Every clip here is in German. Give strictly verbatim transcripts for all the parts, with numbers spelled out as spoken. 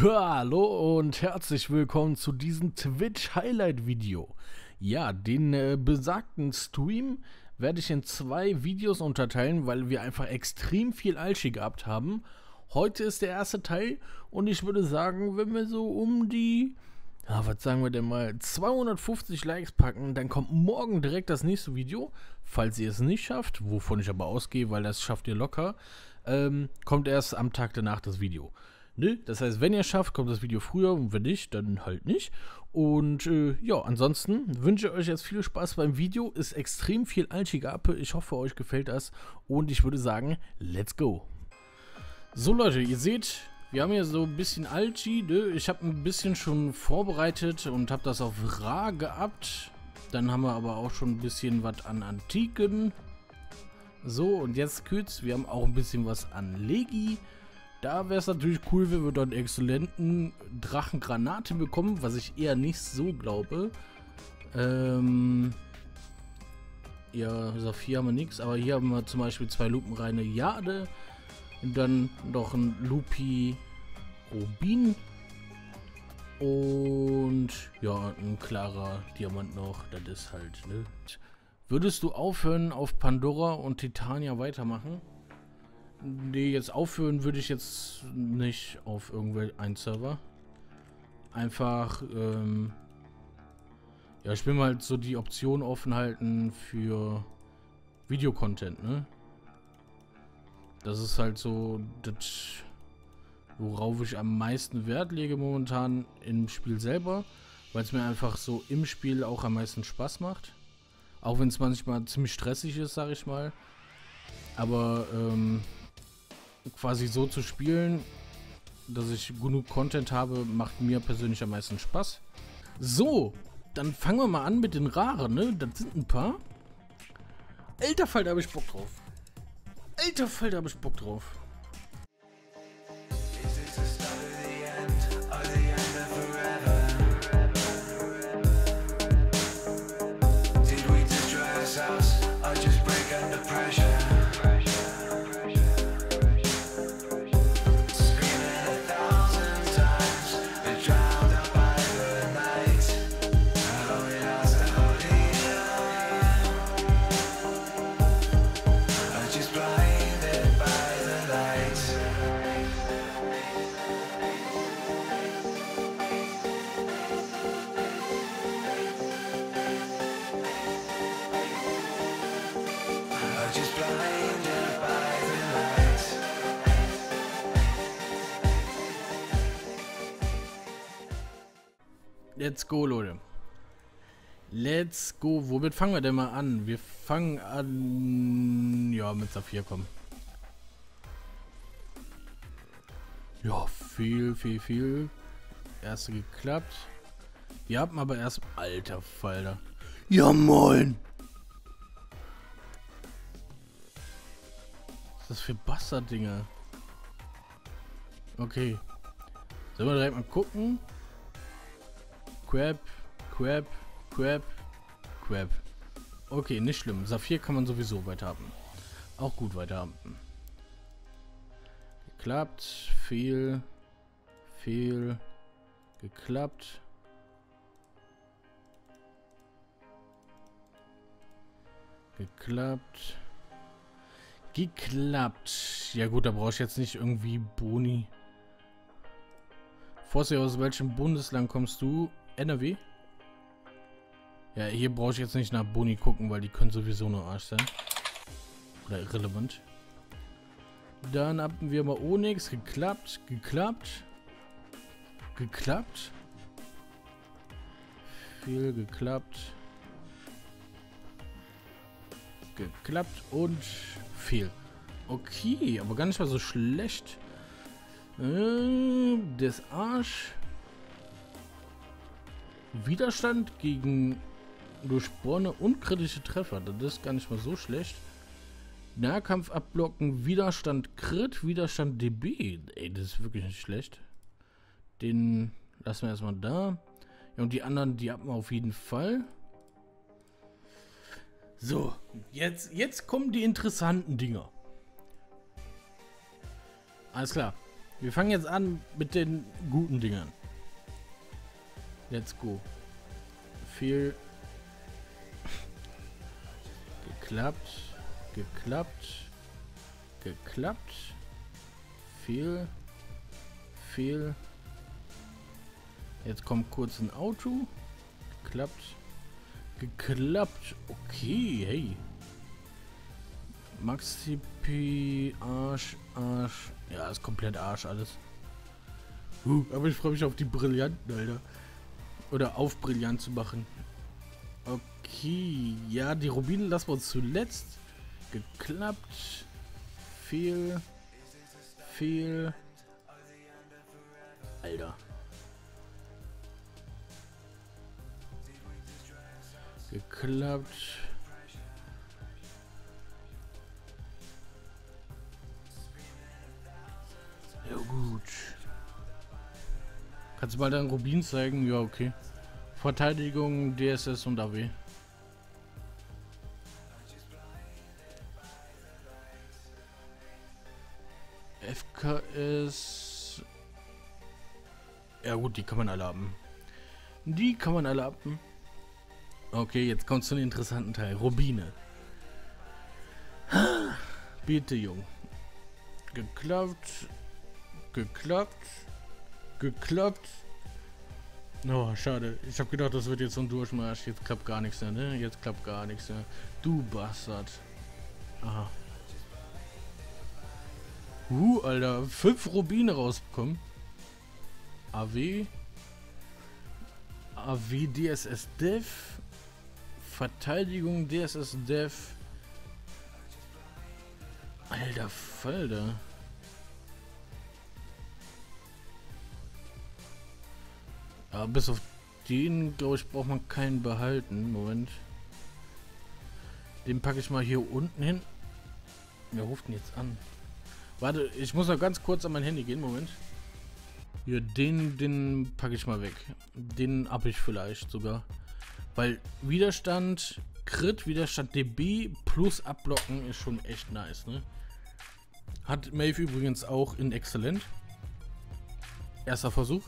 Hallo und herzlich willkommen zu diesem Twitch-Highlight-Video. Ja, den äh, besagten Stream werde ich in zwei Videos unterteilen, weil wir einfach extrem viel Alchi gehabt haben. Heute ist der erste Teil und ich würde sagen, wenn wir so um die, ja, was sagen wir denn mal, zweihundertfünfzig Likes packen, dann kommt morgen direkt das nächste Video. Falls ihr es nicht schafft, wovon ich aber ausgehe, weil das schafft ihr locker, ähm, kommt erst am Tag danach das Video. Das heißt, wenn ihr es schafft, kommt das Video früher und wenn nicht, dann halt nicht. Und äh, ja, ansonsten wünsche ich euch jetzt viel Spaß beim Video. Ist extrem viel Alchi gehabt. Ich hoffe, euch gefällt das und ich würde sagen, let's go. So Leute, ihr seht, wir haben hier so ein bisschen Alchi. Ne? Ich habe ein bisschen schon vorbereitet und habe das auf Ra gehabt. Dann haben wir aber auch schon ein bisschen was an Antiken. So, und jetzt kürz, wir haben auch ein bisschen was an Legi. Da wäre es natürlich cool, wenn wir dort einen exzellenten Drachengranate bekommen, was ich eher nicht so glaube. Ähm ja, Saphir haben wir nichts, aber hier haben wir zum Beispiel zwei lupenreine Jade. Und dann noch ein Lupi Rubin. Und ja, ein klarer Diamant noch. Das ist halt, ne? Würdest du aufhören, auf Pandora und Titania weitermachen? Nee, jetzt aufhören würde ich jetzt nicht auf irgendeinen Server. Einfach, ähm, ja, ich will mal halt so die Option offen halten für Videocontent, ne? Das ist halt so das, worauf ich am meisten Wert lege momentan im Spiel selber, weil es mir einfach so im Spiel auch am meisten Spaß macht. Auch wenn es manchmal ziemlich stressig ist, sag ich mal. Aber, ähm, quasi so zu spielen, dass ich genug Content habe, macht mir persönlich am meisten Spaß. So, dann fangen wir mal an mit den Raren, ne? Das sind ein paar. Alter Fall, da habe ich Bock drauf. Alter Fall, da habe ich Bock drauf. Let's go, Leute. Let's go. Womit fangen wir denn mal an? Wir fangen an... Ja, mit Saphir kommen. Ja, viel, viel, viel. Erste geklappt. Wir haben aber erst... Alter Falter. Ja, moin. Was ist das für Bastard-Dinger? Okay. Sollen wir direkt mal gucken? Crab, Crab, Crab, Crab. Okay, nicht schlimm. Saphir kann man sowieso weiterhaben. Auch gut weiterhaben. Geklappt. Viel. Viel. Geklappt. Geklappt. Geklappt. Ja gut, da brauche ich jetzt nicht irgendwie Boni. Vossi, aus welchem Bundesland kommst du? N R W? Ja, hier brauche ich jetzt nicht nach Boni gucken, weil die können sowieso nur Arsch sein. Oder irrelevant. Dann hatten wir mal Onyx. Geklappt, geklappt. Geklappt. Viel geklappt. Geklappt und viel. Okay, aber gar nicht mal so schlecht. Äh, das Arsch. Widerstand gegen durchbohrene, unkritische Treffer. Das ist gar nicht mal so schlecht. Nahkampf abblocken, Widerstand Crit, Widerstand D B. Ey, das ist wirklich nicht schlecht. Den lassen wir erstmal da. Ja, und die anderen, die haben wir auf jeden Fall. So, jetzt, jetzt kommen die interessanten Dinger. Alles klar. Wir fangen jetzt an mit den guten Dingern. Let's go. Viel geklappt, geklappt, geklappt. Viel, viel. Jetzt kommt kurz ein Auto. Geklappt, geklappt. Okay, hey. Maxi P, Arsch, Arsch. Ja, ist komplett Arsch alles. Uh, aber ich freue mich auf die Brillanten, Alter. Oder auf Brillant zu machen. Okay. Ja, die Rubine lassen wir uns zuletzt. Geklappt. Viel. Viel. Alter. Geklappt. Ja gut. Kannst du mal deinen Rubin zeigen? Ja, okay. Verteidigung, D S S und A W. F K S. Ja gut, die kann man alle haben. Die kann man alle haben. Okay, jetzt kommt zu einem interessanten Teil. Rubine. Bitte, Jung. Geklappt. Geklappt. Geklappt. Oh, schade. Ich habe gedacht, das wird jetzt so ein Durchmarsch. Jetzt klappt gar nichts mehr, ne? Jetzt klappt gar nichts mehr. Du Bastard. Aha. Uh, Alter. Fünf Rubine rausbekommen. A W. A W D S S Dev. Verteidigung D S S Dev. Alter Falter. Ja, bis auf den, glaube ich, braucht man keinen behalten. Moment. Den packe ich mal hier unten hin. Wer ruft ihn jetzt an? Warte, ich muss noch ganz kurz an mein Handy gehen. Moment. Ja, den, den packe ich mal weg. Den habe ich vielleicht sogar. Weil Widerstand, Crit, Widerstand D B plus Abblocken ist schon echt nice, ne? Hat Maeve übrigens auch in Exzellent. Erster Versuch.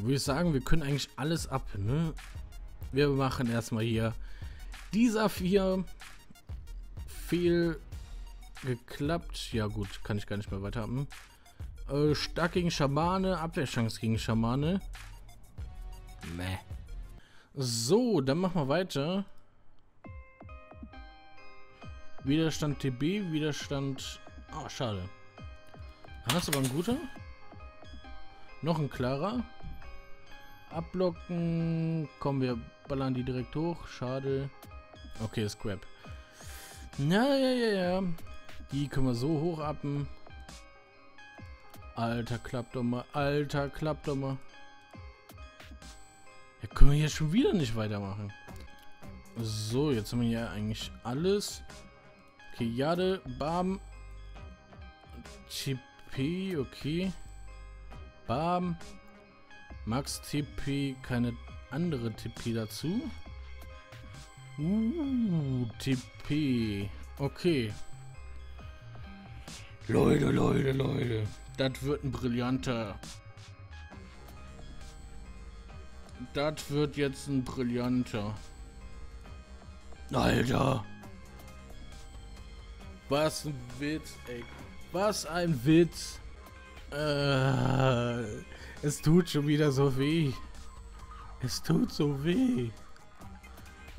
Würde ich sagen, wir können eigentlich alles ab, ne? Wir machen erstmal hier dieser vier viel geklappt. Ja gut, kann ich gar nicht mehr weiter haben. Äh, stark gegen Schamane, Abwehrchance gegen Schamane. Meh. So, dann machen wir weiter. Widerstand T B, Widerstand... Oh, schade. Hast du aber einen guten? Noch ein klarer. Abblocken. Kommen wir ballern die direkt hoch. Schade. Okay, Scrap. Ja, ja, ja, ja. Die können wir so hoch appen. Alter, klappt doch mal. Alter, klappt doch mal. Ja, können wir hier schon wieder nicht weitermachen. So, jetzt haben wir hier eigentlich alles. Okay, Jade, Bam. T P, okay. Bam. Max T P, keine andere T P dazu. Uh, T P. Okay. Leute, Leute, Leute. Das wird ein brillanter. Das wird jetzt ein brillanter. Alter. Was ein Witz, ey. Was ein Witz. Äh, es tut schon wieder so weh. Es tut so weh.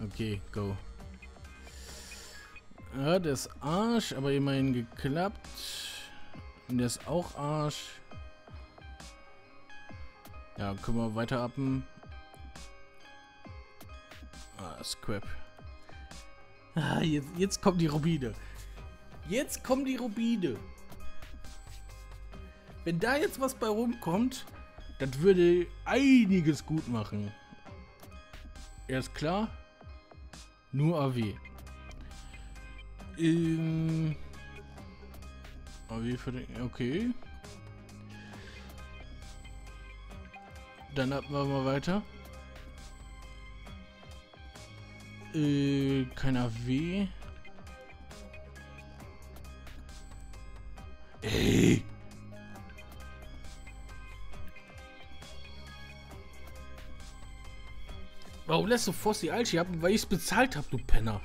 Okay, go. Ja, der ist Arsch, aber immerhin geklappt. Und der ist auch Arsch. Ja, können wir weiter appen. Ah, Scrap. Ah, jetzt, jetzt kommen die Rubine. Jetzt kommen die Rubine. Wenn da jetzt was bei rumkommt, das würde einiges gut machen. Erst klar, nur A W. Ähm, A W für den, okay. Dann hatten wir mal weiter. Äh, kein A W. Ey! Warum lässt du Vossi Alchi ab, weil ich es bezahlt habe, du Penner?